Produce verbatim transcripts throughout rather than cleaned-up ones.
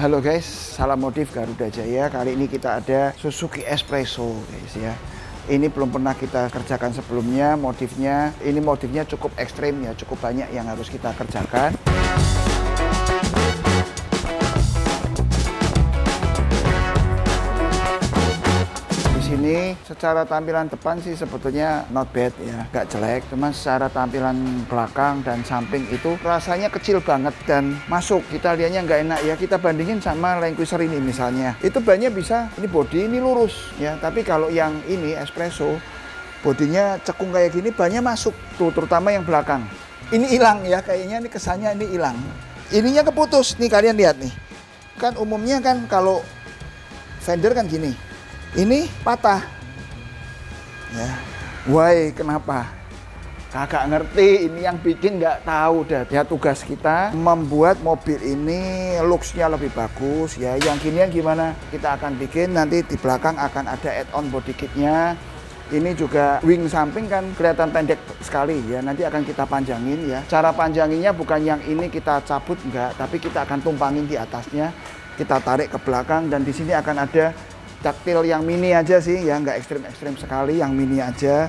Halo guys, salam modif Garuda Jaya. Kali ini kita ada Suzuki S-Presso guys ya. Ini belum pernah kita kerjakan sebelumnya modifnya. Ini modifnya cukup ekstrim ya, cukup banyak yang harus kita kerjakan. Ini secara tampilan depan sih sebetulnya not bad ya, nggak jelek. Cuma secara tampilan belakang dan samping itu rasanya kecil banget dan masuk. Kita lihatnya nggak enak ya. Kita bandingin sama Land Cruiser ini misalnya. Itu bannya bisa, ini body ini lurus ya. Tapi kalau yang ini S-Presso, bodinya cekung kayak gini, bannya masuk tuh, terutama yang belakang. Ini hilang ya, kayaknya ini kesannya ini hilang. Ininya keputus nih, kalian lihat nih. Kan umumnya kan kalau fender kan gini. Ini patah ya. Why, kenapa? Kagak ngerti, ini yang bikin nggak tahu dah. Ya tugas kita membuat mobil ini looks-nya lebih bagus ya. Yang ginian gimana? Kita akan bikin nanti di belakang akan ada add-on body kitnya. Ini juga wing samping kan kelihatan pendek sekali ya. Nanti akan kita panjangin ya. Cara panjanginnya bukan yang ini kita cabut enggak, tapi kita akan tumpangin di atasnya. Kita tarik ke belakang dan di sini akan ada daktil yang mini aja sih ya, nggak ekstrim-ekstrim sekali, yang mini aja.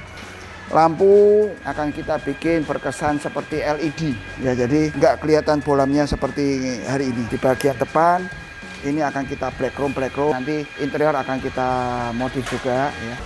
Lampu akan kita bikin berkesan seperti L E D ya, jadi nggak kelihatan bolamnya seperti hari ini. Di bagian depan ini akan kita blackroom blackroom, nanti interior akan kita modif juga ya.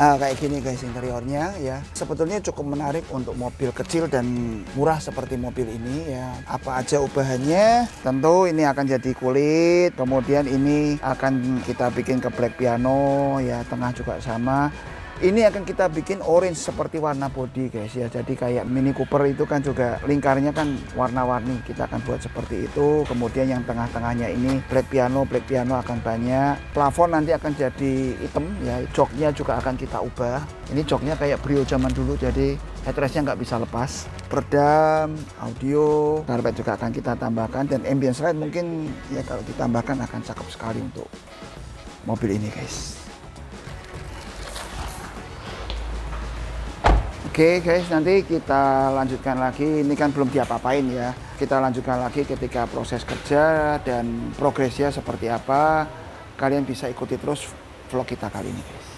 Ah, kayak gini guys interiornya ya. Sebetulnya cukup menarik untuk mobil kecil dan murah seperti mobil ini ya. Apa aja ubahannya? Tentu ini akan jadi kulit, kemudian ini akan kita bikin ke black piano ya, tengah juga sama. Ini akan kita bikin orange seperti warna body guys ya. Jadi kayak Mini Cooper itu kan juga lingkarnya kan warna-warni, kita akan buat seperti itu. Kemudian yang tengah-tengahnya ini black piano, black piano akan banyak. Plafon nanti akan jadi hitam ya. Joknya juga akan kita ubah. Ini joknya kayak Brio zaman dulu, jadi headrestnya nggak bisa lepas. Peredam, audio, karpet juga akan kita tambahkan. Dan ambience light mungkin ya kalau ditambahkan akan cakep sekali untuk mobil ini guys. Oke okay guys, nanti kita lanjutkan lagi. Ini kan belum diapa-apain ya. Kita lanjutkan lagi ketika proses kerja dan progresnya seperti apa. Kalian bisa ikuti terus vlog kita kali ini guys.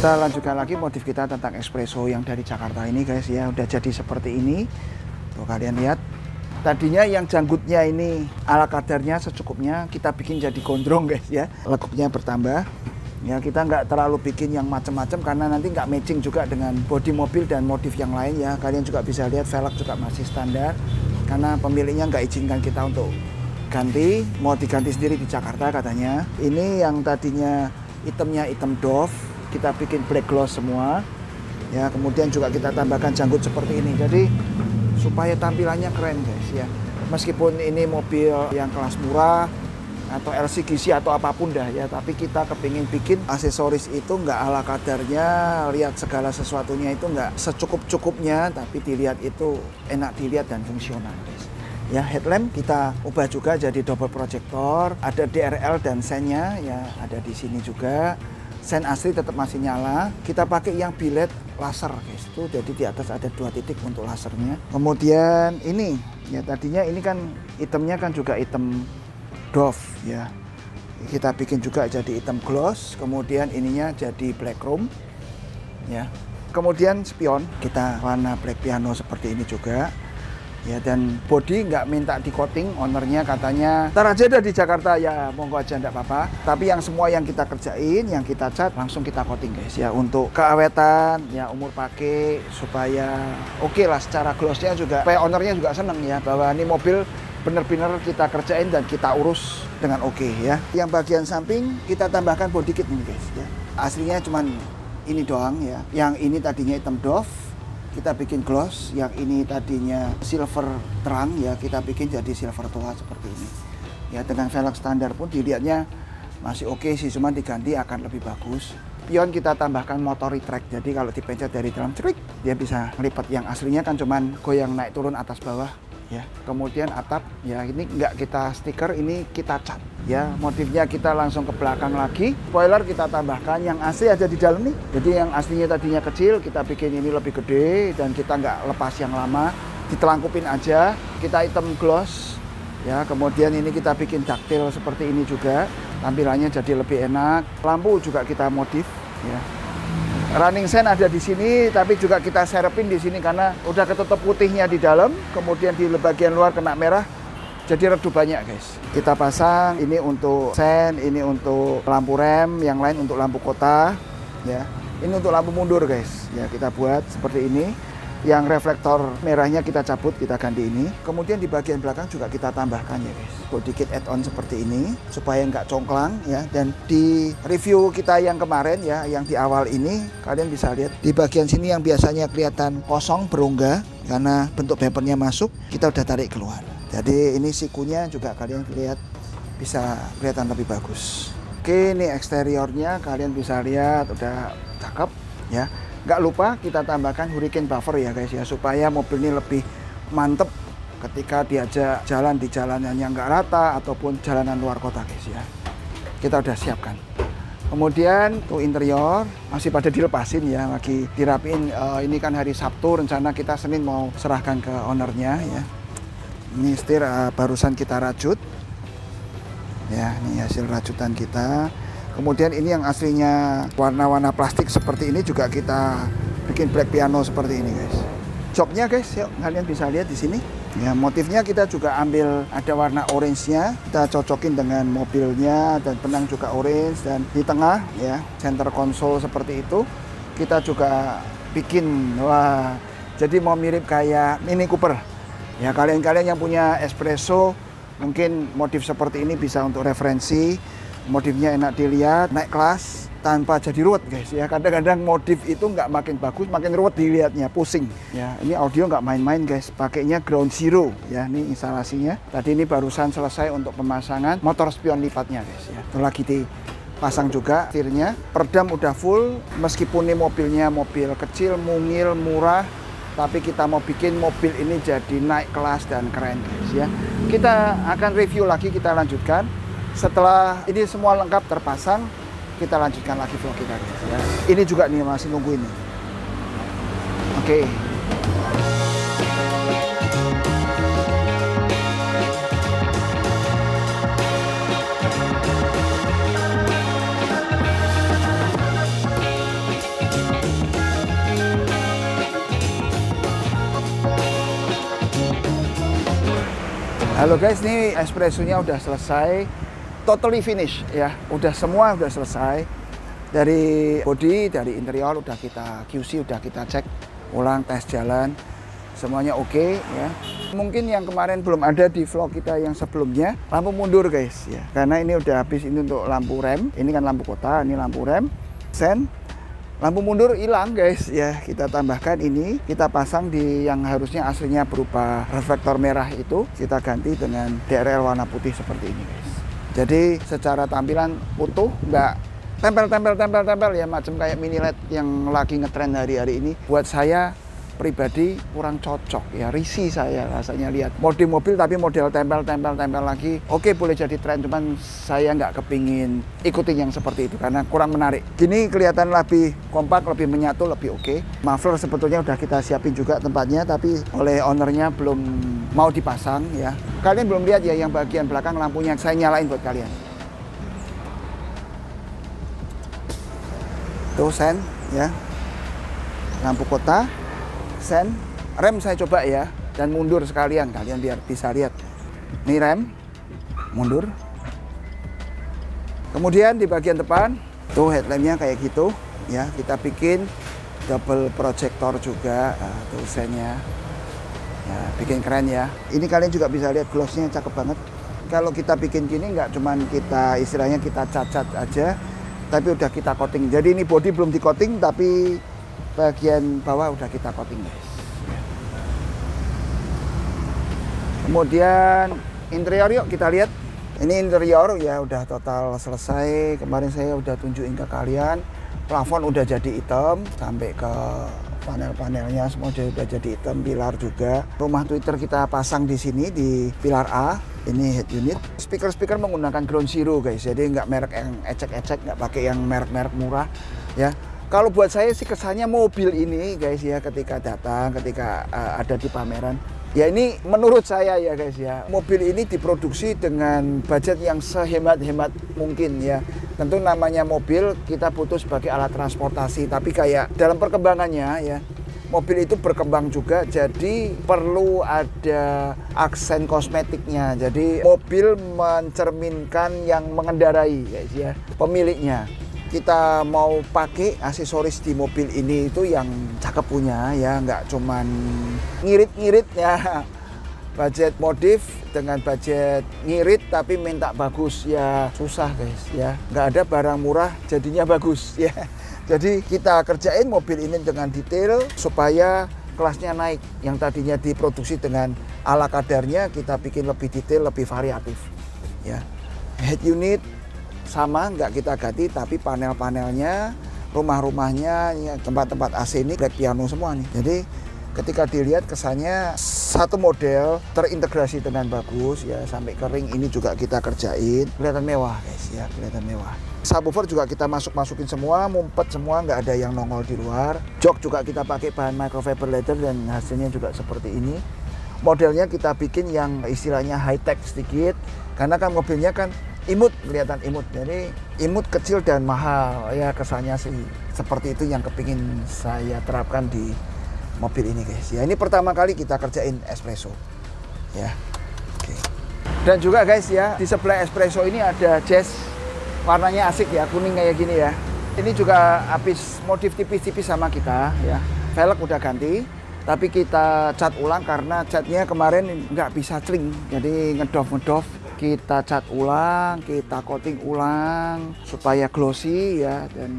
Kita lanjutkan lagi modif kita tentang S-Presso yang dari Jakarta ini guys ya. Udah jadi seperti ini tuh, kalian lihat. Tadinya yang janggutnya ini ala kadarnya secukupnya, kita bikin jadi gondrong guys ya, lekupnya bertambah ya. Kita nggak terlalu bikin yang macam-macam karena nanti nggak matching juga dengan bodi mobil dan modif yang lain ya. Kalian juga bisa lihat velg juga masih standar karena pemiliknya nggak izinkan kita untuk ganti, mau diganti sendiri di Jakarta katanya. Ini yang tadinya itemnya item doff, kita bikin black gloss semua ya. Kemudian juga kita tambahkan janggut seperti ini, jadi supaya tampilannya keren guys ya. Meskipun ini mobil yang kelas murah atau L C Gizi atau apapun dah ya, tapi kita kepingin bikin aksesoris itu nggak ala kadarnya, lihat segala sesuatunya itu nggak secukup-cukupnya, tapi dilihat itu enak dilihat dan fungsional guys ya. Headlamp kita ubah juga jadi double projector, ada D R L dan sennya ya, ada di sini juga. Sen asli tetap masih nyala, kita pakai yang bilet laser guys itu, jadi di atas ada dua titik untuk lasernya. Kemudian ini ya, tadinya ini kan itemnya kan juga item doff ya, kita bikin juga jadi item gloss. Kemudian ininya jadi black chrome ya. Kemudian spion kita warna black piano seperti ini juga. ya, dan body nggak minta di coating. Ownernya katanya ntar aja dah di Jakarta, ya monggo aja nggak apa-apa, tapi yang semua yang kita kerjain, yang kita cat, langsung kita coating guys ya, untuk keawetan ya, umur pakai, supaya oke okay lah secara glossnya juga, supaya ownernya juga seneng ya, bahwa ini mobil benar-benar kita kerjain dan kita urus dengan oke okay, ya. Yang bagian samping kita tambahkan body kit nih guys ya. Aslinya cuman ini doang ya. Yang ini tadinya hitam doff, kita bikin gloss. Yang ini tadinya silver terang ya, kita bikin jadi silver tua seperti ini. Ya, dengan velg standar pun dilihatnya masih oke okay sih, cuman diganti akan lebih bagus. Pion kita tambahkan motor retract, jadi kalau dipencet dari dalam cerik, dia bisa melipat. Yang aslinya kan cuman goyang naik turun atas bawah. Ya. Kemudian atap, ya ini nggak kita stiker, ini kita cat. Ya, motifnya kita langsung ke belakang lagi. Spoiler kita tambahkan, yang A C aja di dalam nih. Jadi yang aslinya tadinya kecil, kita bikin ini lebih gede, dan kita nggak lepas yang lama. Ditelangkupin aja, kita item gloss. Ya, kemudian ini kita bikin daktil seperti ini juga. Tampilannya jadi lebih enak. Lampu juga kita modif, ya. Running sen ada di sini, tapi juga kita serepin di sini karena udah ketutup putihnya di dalam, kemudian di bagian luar kena merah, jadi redup banyak guys. Kita pasang, ini untuk sen, ini untuk lampu rem, yang lain untuk lampu kota, ya. Ini untuk lampu mundur guys, ya kita buat seperti ini. Yang reflektor merahnya kita cabut, kita ganti ini. Kemudian di bagian belakang juga kita tambahkan ya guys, body kit add-on seperti ini, supaya nggak congklang ya. Dan di review kita yang kemarin ya, yang di awal ini, kalian bisa lihat di bagian sini yang biasanya kelihatan kosong, berongga, karena bentuk bumpernya masuk, kita udah tarik keluar. Jadi ini sikunya juga kalian lihat, bisa kelihatan lebih bagus. Oke, ini eksteriornya kalian bisa lihat, udah cakep ya. Nggak lupa kita tambahkan hurricane buffer ya guys ya, supaya mobil ini lebih mantep ketika diajak jalan di jalanan yang nggak rata ataupun jalanan luar kota guys ya. Kita udah siapkan. Kemudian tuh interior masih pada dilepasin ya, lagi dirapiin. E, ini kan hari Sabtu, rencana kita Senin mau serahkan ke ownernya ya. Ini setir e, barusan kita rajut ya, ini hasil rajutan kita. Kemudian ini yang aslinya warna-warna plastik seperti ini juga kita bikin black piano seperti ini guys. Joknya guys, yuk kalian bisa lihat di sini. Ya, motifnya kita juga ambil, ada warna orange-nya, kita cocokin dengan mobilnya, dan benang juga orange, dan di tengah ya, center console seperti itu. Kita juga bikin, wah, jadi mau mirip kayak Mini Cooper. Ya, kalian-kalian yang punya S-Presso mungkin motif seperti ini bisa untuk referensi. Modifnya enak dilihat, naik kelas tanpa jadi ruwet guys ya. Kadang-kadang modif itu nggak makin bagus, makin ruwet dilihatnya, pusing ya. Ini audio nggak main-main guys, pakainya Ground Zero ya. Ini instalasinya tadi, ini barusan selesai untuk pemasangan motor spion lipatnya guys ya. Itu lagi dipasang juga setirnya. Peredam udah full, meskipun ini mobilnya mobil kecil, mungil, murah, tapi kita mau bikin mobil ini jadi naik kelas dan keren guys ya. Kita akan review lagi, kita lanjutkan. Setelah ini semua lengkap terpasang, kita lanjutkan lagi vlog kita guys ya. Ini juga nih masih nunggu ini. Oke. Okay. Halo guys, ini S-Pressonya udah selesai. Totally finish ya, udah semua udah selesai. Dari body, dari interior udah kita Q C, udah kita cek ulang, tes jalan, semuanya oke okay, ya. Mungkin yang kemarin belum ada di vlog kita yang sebelumnya, lampu mundur guys ya, karena ini udah habis. Ini untuk lampu rem, ini kan lampu kota, ini lampu rem, sen, lampu mundur hilang guys ya. Kita tambahkan ini, kita pasang di yang harusnya aslinya berupa reflektor merah itu, kita ganti dengan D R L warna putih seperti ini guys. Jadi secara tampilan utuh, nggak tempel-tempel-tempel-tempel ya, macam kayak mini L E D yang lagi ngetrend hari-hari ini. Buat saya pribadi kurang cocok ya, risih saya rasanya lihat model mobil tapi model tempel-tempel-tempel lagi. Oke, boleh jadi tren, cuman saya nggak kepingin ikutin yang seperti itu karena kurang menarik. Gini kelihatan lebih kompak, lebih menyatu, lebih oke. Okay. Muffler sebetulnya udah kita siapin juga tempatnya, tapi oleh ownernya belum mau dipasang ya. Kalian belum lihat ya yang bagian belakang lampunya, saya nyalain buat kalian. Tuh sen ya, lampu kota. Sen, rem saya coba ya, dan mundur sekalian, kalian biar bisa lihat. Ini rem, mundur. Kemudian di bagian depan, tuh headlampnya kayak gitu, ya kita bikin double projector juga, uh, tulisannya, ya, bikin keren ya. Ini kalian juga bisa lihat glossnya cakep banget. Kalau kita bikin gini nggak cuman kita istilahnya kita cacat aja, tapi udah kita coating. Jadi ini body belum di coating, tapi bagian bawah udah kita coating, guys. Kemudian interior yuk kita lihat. Ini interior ya udah total selesai. Kemarin saya udah tunjukin ke kalian. Plafon udah jadi hitam sampai ke panel-panelnya semua udah jadi hitam. Pilar juga. Rumah Twitter kita pasang di sini di pilar A. Ini head unit. Speaker-speaker menggunakan Ground Zero guys. Jadi nggak merek yang ecek-ecek, nggak pakai yang merek-merek murah ya. Kalau buat saya sih kesannya mobil ini guys ya ketika datang, ketika uh, ada di pameran. Ya ini menurut saya ya guys ya, mobil ini diproduksi dengan budget yang sehemat-hemat mungkin ya. Tentu namanya mobil kita butuh sebagai alat transportasi, tapi kayak dalam perkembangannya ya, mobil itu berkembang juga, jadi perlu ada aksen kosmetiknya. Jadi mobil mencerminkan yang mengendarai guys ya, pemiliknya. Kita mau pakai aksesoris di mobil ini itu yang cakep punya ya, nggak cuman ngirit-ngirit ya. Budget modif dengan budget ngirit tapi minta bagus ya, susah guys ya, nggak ada barang murah jadinya bagus ya. Jadi kita kerjain mobil ini dengan detail supaya kelasnya naik, yang tadinya diproduksi dengan ala kadarnya kita bikin lebih detail, lebih variatif ya. Head unit sama nggak kita ganti, tapi panel-panelnya, rumah-rumahnya, tempat-tempat A C ini black piano semua nih. Jadi ketika dilihat kesannya satu model terintegrasi dengan bagus ya, sampai kering ini juga kita kerjain, kelihatan mewah guys ya, kelihatan mewah. Subwoofer juga kita masuk-masukin semua, mumpet semua, nggak ada yang nongol di luar. Jok juga kita pakai bahan microfiber leather dan hasilnya juga seperti ini. Modelnya kita bikin yang istilahnya high tech sedikit, karena kan mobilnya kan imut, kelihatan imut, jadi imut kecil dan mahal ya, kesannya sih seperti itu yang kepingin saya terapkan di mobil ini guys ya. Ini pertama kali kita kerjain S-Presso ya, oke. Dan juga guys ya, di sebelah S-Presso ini ada Jazz, warnanya asik ya, kuning kayak gini ya. Ini juga habis modif tipis-tipis sama kita ya, velg udah ganti tapi kita cat ulang karena catnya kemarin nggak bisa cling, jadi ngedof-ngedof. Kita cat ulang, kita coating ulang supaya glossy ya, dan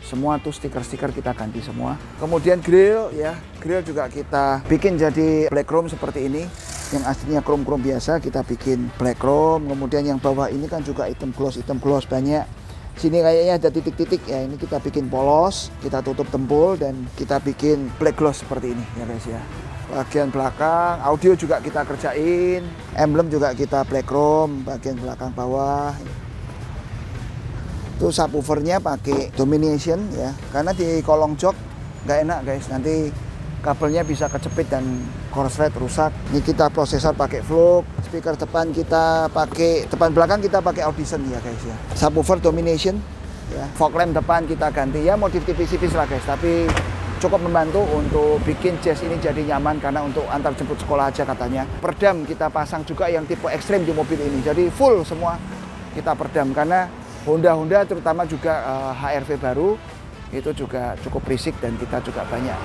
semua tuh stiker-stiker kita ganti semua. Kemudian grill ya, grill juga kita bikin jadi black chrome seperti ini. Yang aslinya chrome-chrome biasa kita bikin black chrome. Kemudian yang bawah ini kan juga hitam gloss, hitam gloss banyak. Sini kayaknya ada titik-titik ya, ini kita bikin polos, kita tutup tembul dan kita bikin black gloss seperti ini ya guys ya. Bagian belakang, audio juga kita kerjain, emblem juga kita black chrome, bagian belakang bawah. Itu subwoofernya pakai Domination ya, karena di kolong jok nggak enak guys, nanti kabelnya bisa kecepit dan korslet rusak. Ini kita prosesor pakai Flow, speaker depan kita pakai, depan belakang kita pakai Audison ya guys ya. Subwoofer Domination ya, fog lamp depan kita ganti ya, modif tipis-tipis lah guys, tapi cukup membantu untuk bikin Jazz ini jadi nyaman, karena untuk antar jemput sekolah aja katanya. Perdam kita pasang juga yang tipe ekstrim di mobil ini, jadi full semua kita perdam, karena Honda-Honda terutama juga uh, H R V baru itu juga cukup berisik dan kita juga banyak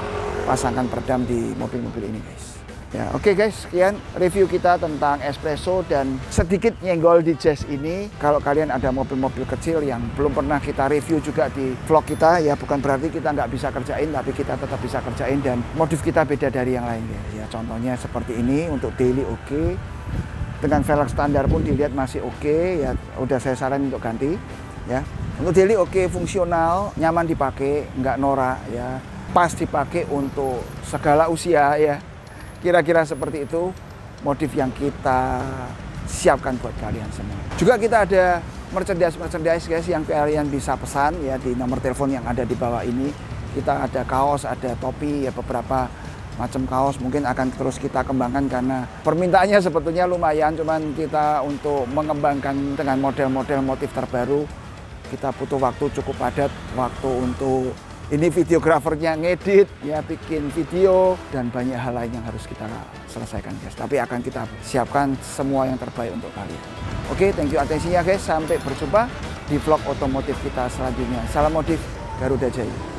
pasangkan perdam di mobil-mobil ini guys ya. Oke okay guys, sekian review kita tentang S-Presso dan sedikit nyenggol di Jazz ini. Kalau kalian ada mobil-mobil kecil yang belum pernah kita review juga di vlog kita ya, bukan berarti kita nggak bisa kerjain, tapi kita tetap bisa kerjain dan modif kita beda dari yang lain ya. Contohnya seperti ini untuk daily oke okay. Dengan velg standar pun dilihat masih oke okay, ya udah saya saran untuk ganti ya. Untuk daily oke okay, fungsional, nyaman dipakai, nggak norak ya, pas dipakai untuk segala usia ya. Kira-kira seperti itu modif yang kita siapkan buat kalian semua. Juga kita ada merchandise-merchandise guys yang kalian bisa pesan ya di nomor telepon yang ada di bawah ini. Kita ada kaos, ada topi ya, beberapa macam kaos mungkin akan terus kita kembangkan karena permintaannya sebetulnya lumayan, cuman kita untuk mengembangkan dengan model-model motif terbaru kita butuh waktu cukup padat, waktu untuk Ini videografernya ngedit, ya bikin video, dan banyak hal lain yang harus kita selesaikan, guys. Tapi akan kita siapkan semua yang terbaik untuk kalian. Oke, thank you atensinya, guys. Sampai berjumpa di vlog otomotif kita selanjutnya. Salam modif, Garuda Jaya.